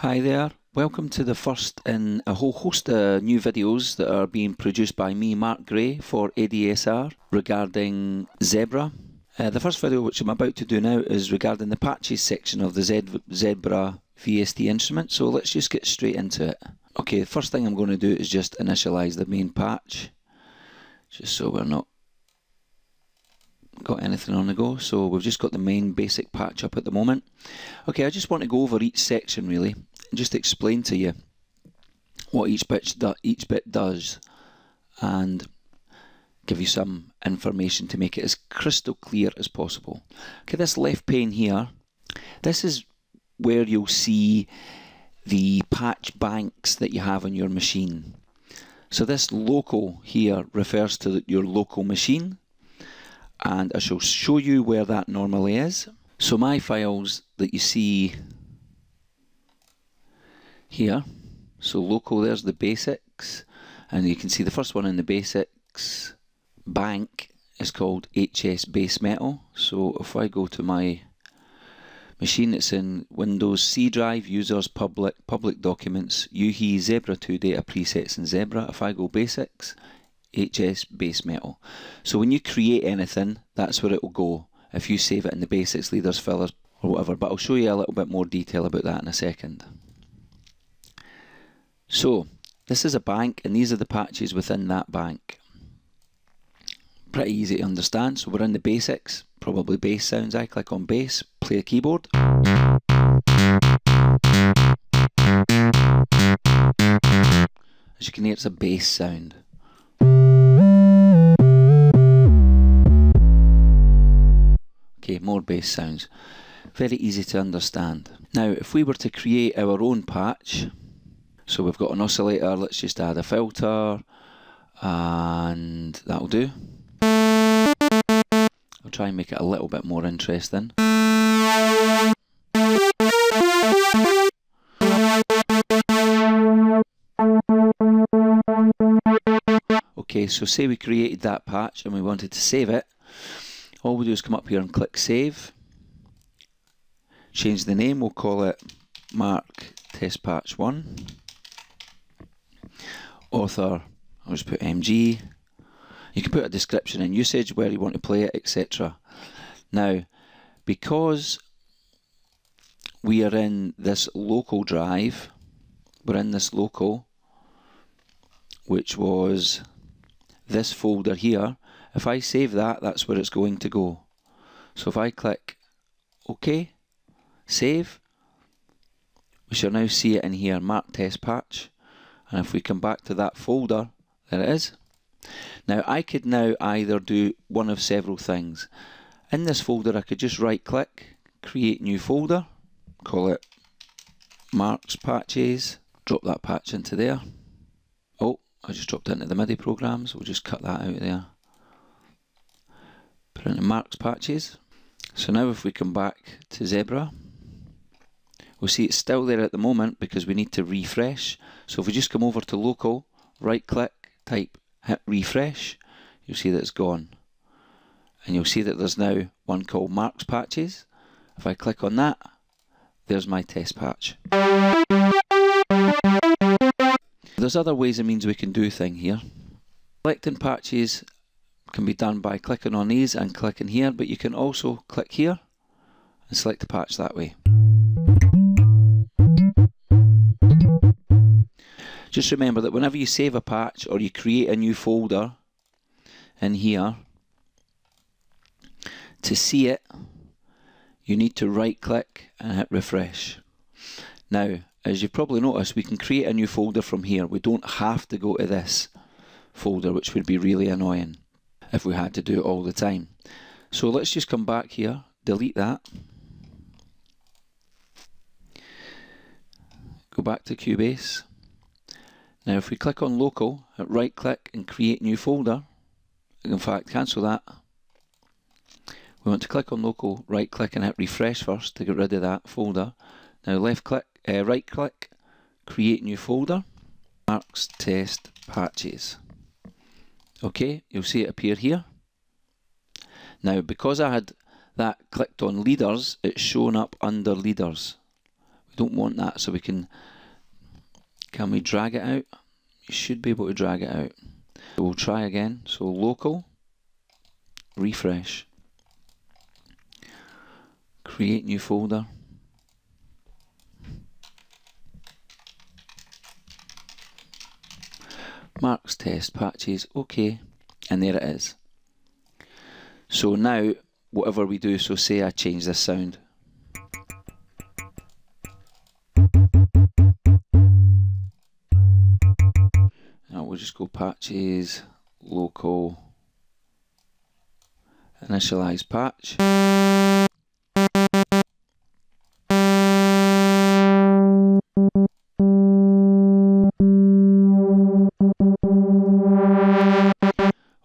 Hi there, welcome to the first in a whole host of new videos that are being produced by me, Mark Gray, for ADSR regarding Zebra. The first video which I'm about to do now is regarding the patches section of the Zebra VST instrument, so let's just get straight into it. Okay, the first thing I'm going to do is just initialize the main patch, just so we're not got anything on the go. So we've just got the main basic patch up at the moment. Okay, I just want to go over each section really and just explain to you what each bit does and give you some information to make it as crystal clear as possible. Okay, this left pane here, this is where you'll see the patch banks that you have on your machine. So this local here refers to your local machine, and I shall show you where that normally is. So my files that you see here, so local, there's the basics, and you can see the first one in the basics bank is called HS base metal. So if I go to my machine, it's in Windows C drive, users, public documents, UHe, Zebra 2 data presets and Zebra. If I go basics, HS base metal. So when you create anything, that's where it will go. If you save it in the basics, leaders, fillers or whatever, but I'll show you a little bit more detail about that in a second. So this is a bank and these are the patches within that bank. Pretty easy to understand. So we're in the basics, probably bass sounds. I click on bass, play a keyboard. As you can hear, it's a bass sound. Okay, more bass sounds. Very easy to understand. Now, if we were to create our own patch, so we've got an oscillator, let's just add a filter, and that'll do. I'll try and make it a little bit more interesting. Okay, so say we created that patch and we wanted to save it. All we do is come up here and click save, change the name, we'll call it Mark Test Patch 1, author, I'll just put MG, you can put a description and usage, where you want to play it, etc. Now, because we are in this local drive, we're in this local, which was this folder here, if I save that, that's where it's going to go. So if I click OK, save, we shall now see it in here, Mark Test Patch. And if we come back to that folder, there it is. Now I could now either do one of several things. In this folder I could just right click, create new folder, call it Mark's Patches, drop that patch into there. Oh, I just dropped it into the MIDI programs, we'll just cut that out there. Put into Mark's Patches. So now if we come back to Zebra, we'll see it's still there at the moment because we need to refresh. So if we just come over to local, right click, type, hit refresh, you'll see that it's gone. And you'll see that there's now one called Mark's Patches. If I click on that, there's my test patch. There's other ways and means we can do thing here. Selecting patches can be done by clicking on these and clicking here, but you can also click here and select the patch that way. Just remember that whenever you save a patch or you create a new folder in here, to see it you need to right click and hit refresh. Now, as you've probably noticed, we can create a new folder from here. We don't have to go to this folder, which would be really annoying if we had to do it all the time. So let's just come back here, delete that, go back to Cubase. Now if we click on local, right click and create new folder, in fact cancel that, we want to click on local, right click and hit refresh first to get rid of that folder. Now left click, right click, create new folder, Mark's Test Patches. Okay, you'll see it appear here. Now because I had that clicked on leaders, it's shown up under leaders, We don't want that, so we can we drag it out? You should be able to drag it out. So we'll try again. So local, refresh, create new folder. Marks test patches, okay, and there it is. So now, whatever we do, so say I change this sound. Now we'll just go patches, local, initialize patch.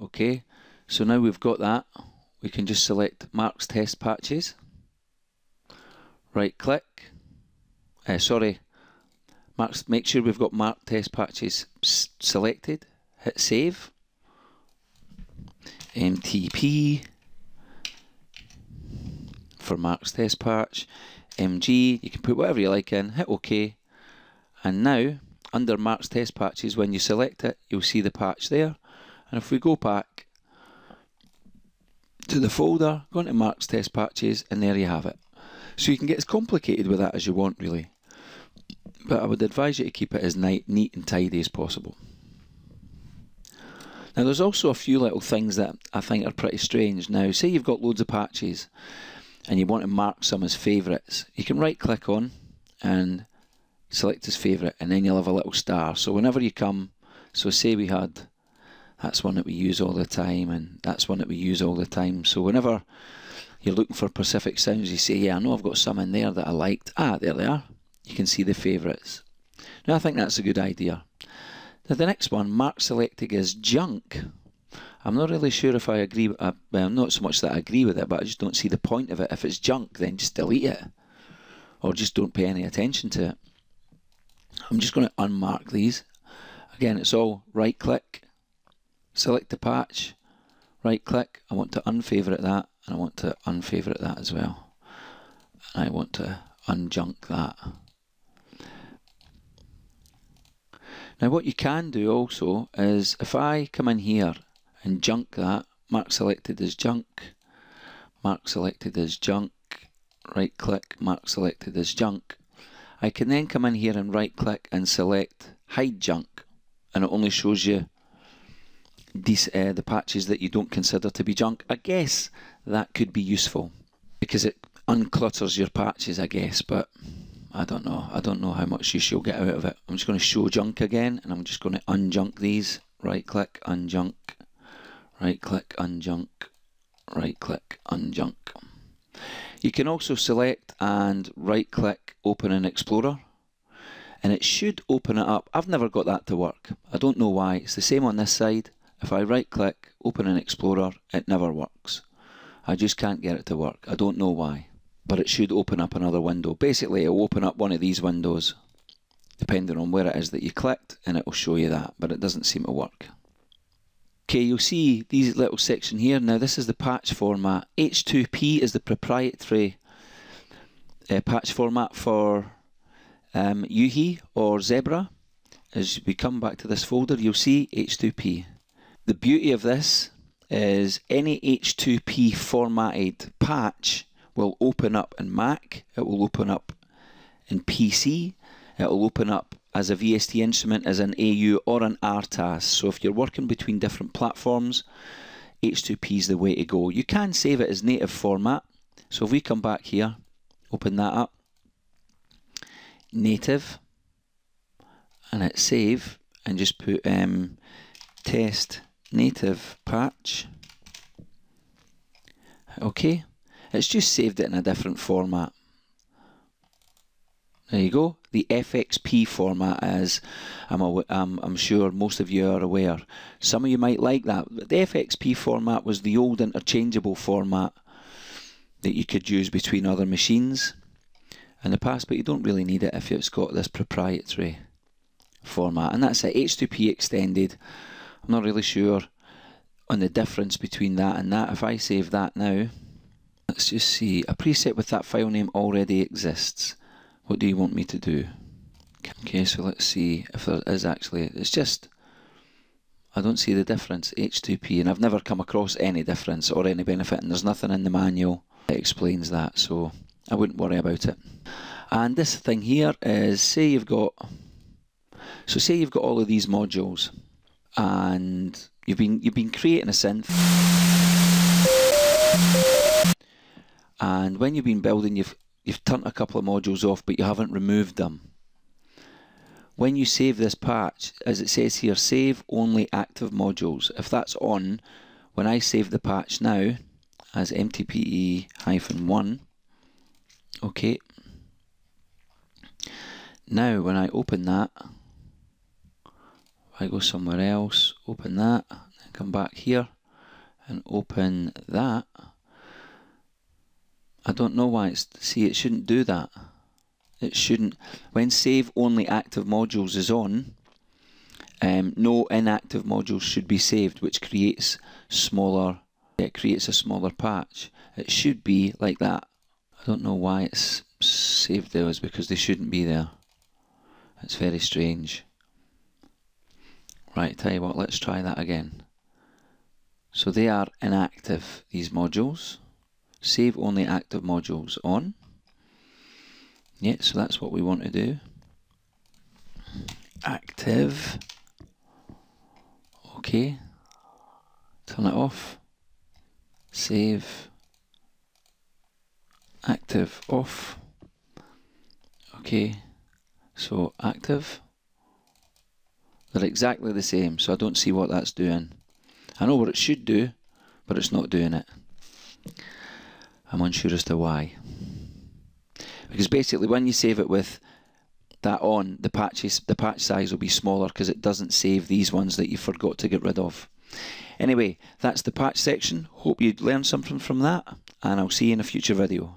Okay, so now we've got that, we can just select Mark's Test Patches, right click, make sure we've got Mark Test Patches selected, hit save, MTP for Mark's Test Patch, MG, you can put whatever you like in, hit OK, and now under Mark's Test Patches when you select it you'll see the patch there. And if we go back to the folder, go into Mark's Test Patches, and there you have it. So you can get as complicated with that as you want really, but I would advise you to keep it as neat and tidy as possible. Now there's also a few little things that I think are pretty strange. Now say you've got loads of patches and you want to mark some as favourites, you can right click on and select as favourite and then you'll have a little star. So whenever you come, so say we had, that's one that we use all the time, and that's one that we use all the time. So whenever you're looking for Pacific sounds, you say, yeah, I know I've got some in there that I liked. Ah, there they are. You can see the favourites. Now, I think that's a good idea. Now, the next one, mark selecting as junk. I'm not really sure if I agree, well, not so much that I agree with it, but I just don't see the point of it. If it's junk, then just delete it, or just don't pay any attention to it. I'm just going to unmark these. Again, it's all right click. Select the patch, right click, I want to unfavourite that, and I want to unfavourite that as well. And I want to unjunk that. Now what you can do also is, if I come in here and junk that, mark selected as junk, right click, mark selected as junk, I can then come in here and right click and select hide junk, and it only shows you the patches that you don't consider to be junk. I guess that could be useful because it unclutters your patches, I guess, but I don't know. I don't know how much use you'll get out of it. I'm just going to show junk again, and I'm just going to unjunk these. Right click, unjunk. Right click, unjunk. Right click, unjunk. You can also select and right click open an Explorer, and it should open it up. I've never got that to work. I don't know why. It's the same on this side. If I right click, open an Explorer, it never works. I just can't get it to work. I don't know why, but it should open up another window. Basically, it'll open up one of these windows, depending on where it is that you clicked, and it will show you that, but it doesn't seem to work. Okay, you'll see these little section here. Now, this is the patch format. H2P is the proprietary patch format for UHe or Zebra. As we come back to this folder, you'll see H2P. The beauty of this is any H2P formatted patch will open up in Mac, it will open up in PC, it will open up as a VST instrument, as an AU or an RTAS. So if you're working between different platforms, H2P is the way to go. You can save it as native format. So if we come back here, open that up, native, and hit save, and just put test native patch. Okay, it's just saved it in a different format. There you go. The FXP format is, I'm sure most of you are aware. Some of you might like that. But the FXP format was the old interchangeable format that you could use between other machines in the past, but you don't really need it if it's got this proprietary format. And that's it, H2P extended. I'm not really sure on the difference between that and that. If I save that now, let's just see. A preset with that file name already exists. What do you want me to do? Okay, so let's see if there is actually, it's just, I don't see the difference, H2P, and I've never come across any difference or any benefit, and there's nothing in the manual that explains that, so I wouldn't worry about it. And this thing here is, say you've got all of these modules, and you've been creating a synth, and when you've been building, you've turned a couple of modules off, but you haven't removed them. When you save this patch, as it says here, save only active modules. If that's on, when I save the patch now as mtpe-1, okay, now when I open that, I go somewhere else, open that, and come back here and open that. I don't know why it's, see, it shouldn't do that. It shouldn't, when save only active modules is on, no inactive modules should be saved, which creates smaller, it creates a smaller patch. It should be like that. I don't know why it's saved there, is because they shouldn't be there. It's very strange. Right, tell you what, let's try that again. So they are inactive, these modules. Save only active modules on. Yeah, so that's what we want to do. Active. Okay. Turn it off. Save. Active off. Okay. So active. They're exactly the same, so I don't see what that's doing. I know what it should do, but it's not doing it. I'm unsure as to why. Because basically when you save it with that on, the patch size will be smaller because it doesn't save these ones that you forgot to get rid of. Anyway, that's the patch section. Hope you learned something from that, and I'll see you in a future video.